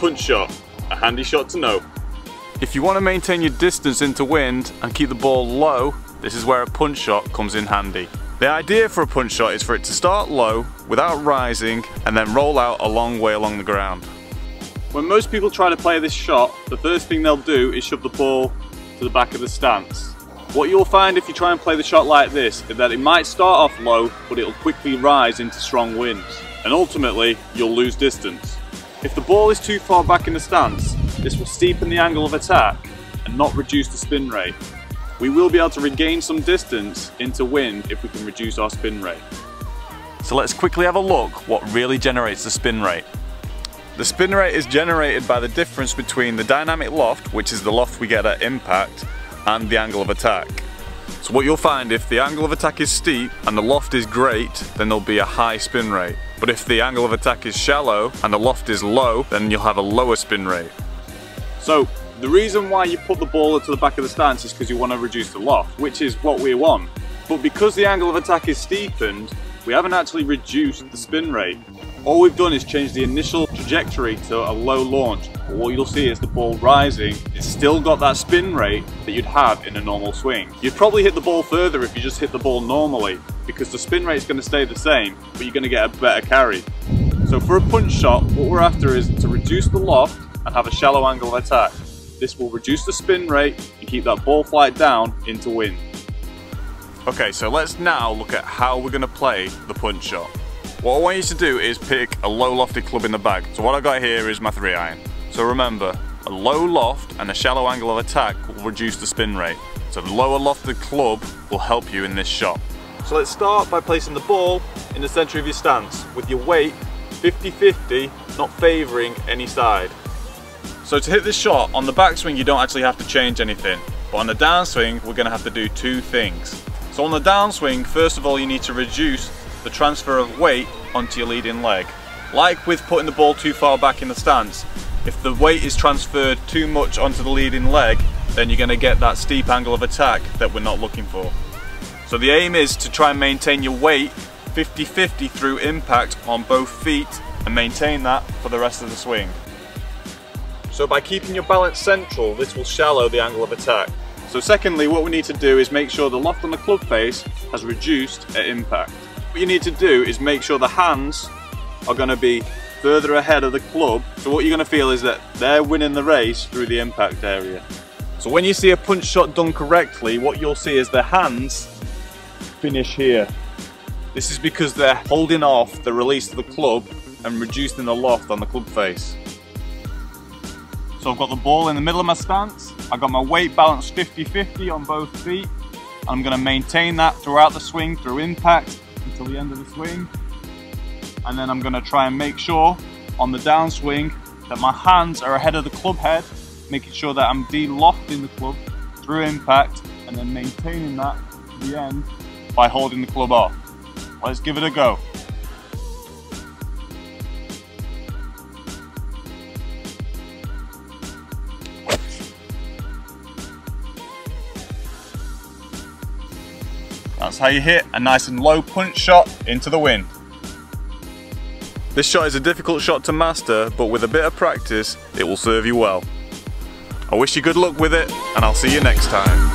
Punch shot, a handy shot to know. If you want to maintain your distance into wind and keep the ball low, this is where a punch shot comes in handy. The idea for a punch shot is for it to start low without rising and then roll out a long way along the ground. When most people try to play this shot, the first thing they'll do is shove the ball to the back of the stance. What you'll find if you try and play the shot like this is that it might start off low, but it'll quickly rise into strong winds, and ultimately you'll lose distance. If the ball is too far back in the stance, this will steepen the angle of attack and not reduce the spin rate. We will be able to regain some distance into wind if we can reduce our spin rate. So let's quickly have a look what really generates the spin rate. The spin rate is generated by the difference between the dynamic loft, which is the loft we get at impact, and the angle of attack. So what you'll find, if the angle of attack is steep and the loft is great, then there'll be a high spin rate. But if the angle of attack is shallow and the loft is low, then you'll have a lower spin rate. So the reason why you put the ball to the back of the stance is because you want to reduce the loft, which is what we want. But because the angle of attack is steepened, we haven't actually reduced the spin rate. All we've done is change the initial trajectory to a low launch. But what you'll see is the ball rising. It's still got that spin rate that you'd have in a normal swing. You'd probably hit the ball further if you just hit the ball normally, because the spin rate's going to stay the same, but you're going to get a better carry. So for a punch shot, what we're after is to reduce the loft and have a shallow angle of attack. This will reduce the spin rate and keep that ball flight down into wind. Okay, so let's now look at how we're going to play the punch shot. What I want you to do is pick a low lofted club in the bag. So what I got here is my 3-iron. So remember, a low loft and a shallow angle of attack will reduce the spin rate. So the lower lofted club will help you in this shot. So let's start by placing the ball in the centre of your stance with your weight 50-50, not favouring any side. So to hit this shot, on the backswing you don't actually have to change anything. But on the downswing, we're going to have to do two things. So on the downswing, first of all you need to reduce the transfer of weight onto your leading leg. Like with putting the ball too far back in the stance, if the weight is transferred too much onto the leading leg, then you're going to get that steep angle of attack that we're not looking for. So the aim is to try and maintain your weight 50-50 through impact on both feet and maintain that for the rest of the swing. So by keeping your balance central, this will shallow the angle of attack. So secondly, what we need to do is make sure the loft on the club face has reduced at impact. What you need to do is make sure the hands are going to be further ahead of the club, so what you're going to feel is that they're winning the race through the impact area. So when you see a punch shot done correctly, what you'll see is the hands finish here. This is because they're holding off the release of the club and reducing the loft on the club face. So I've got the ball in the middle of my stance, I've got my weight balanced 50-50 on both feet, and I'm going to maintain that throughout the swing through impact until the end of the swing, and then I'm going to try and make sure on the downswing that my hands are ahead of the club head, making sure that I'm de-lofting the club through impact and then maintaining that to the end by holding the club off. Let's give it a go. That's how you hit a nice and low punch shot into the wind. This shot is a difficult shot to master, but with a bit of practice, it will serve you well. I wish you good luck with it, and I'll see you next time.